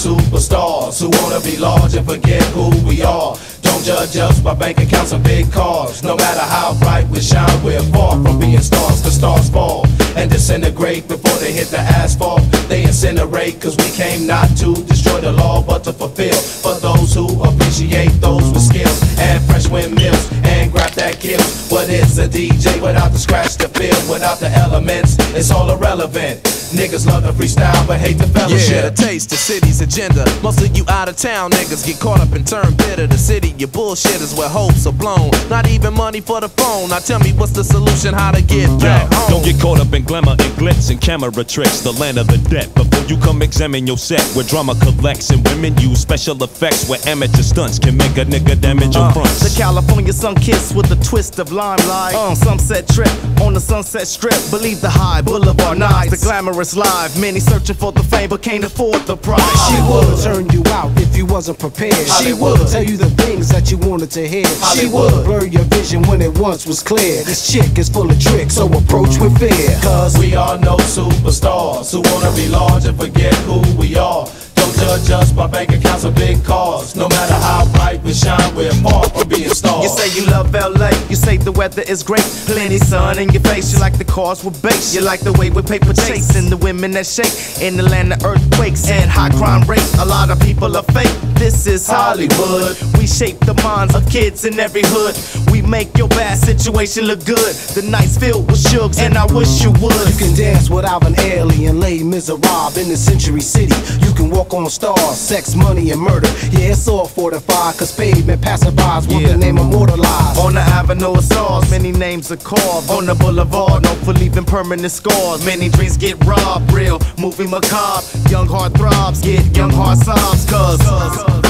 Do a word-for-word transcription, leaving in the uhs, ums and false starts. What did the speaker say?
superstars who wanna be large and forget who we are. Don't judge us by bank accounts and big cars. No matter how bright we shine, we're far from being stars. The stars fall and disintegrate before they hit the asphalt. They incinerate, cause we came not to destroy the law, but to fulfill for those who appreciate those with skills and fresh windmills and grab that kills. What is a D J without the scratch to feel? Without the elements, it's all irrelevant. Niggas love the freestyle but hate the fellowship. Yeah, taste the city's agenda. Most of you out of town niggas get caught up and turn bitter. The city, your bullshit is where hopes are blown. Not even money for the phone. Now tell me what's the solution, how to get back home? Don't get caught up in glamour and glitz and camera tricks. The land of the dead. Before you come examine your set, where drama collects and women use special effects, where amateur stunts can make a nigga damage your uh, fronts. The California sun kiss with a twist of limelight. On uh, sunset trip on the Sunset Strip. Believe the high boulevard nights, the glamorous live. Many searching for the fame but can't afford the price. She would turn you out if you wasn't prepared. She would tell you the things that you wanted to hear. She would blur your vision when it once was clear. This chick is full of tricks, so approach with fear. Cause we are no superstars who wanna be large and forget who we are. Don't judge us by bank accounts or big cars. No matter how bright we shine, we're far from being stars. You say you love L A, you say the weather is great, plenty sun in your face. You like the cars with bass, you like the way we paper chase, and the women that shake in the land of earthquakes and high crime rate. A lot of people are fake. This is Hollywood. We shape the minds of kids in every hood. We make your bad situation look good. The night's filled with shugs, and I wish you would. You can dance without an alien, Les Miserables in the Century City. You can walk on stars, sex, money, and murder. Yeah, it's all fortified, cause pavement passerbys want yeah. the name immortalized. On the avenue of stars, many names are carved. On the boulevard, no for leaving permanent scars. Many dreams get robbed, real movie macabre. Young heart throbs, get young heart sobs, cause, cause, cause.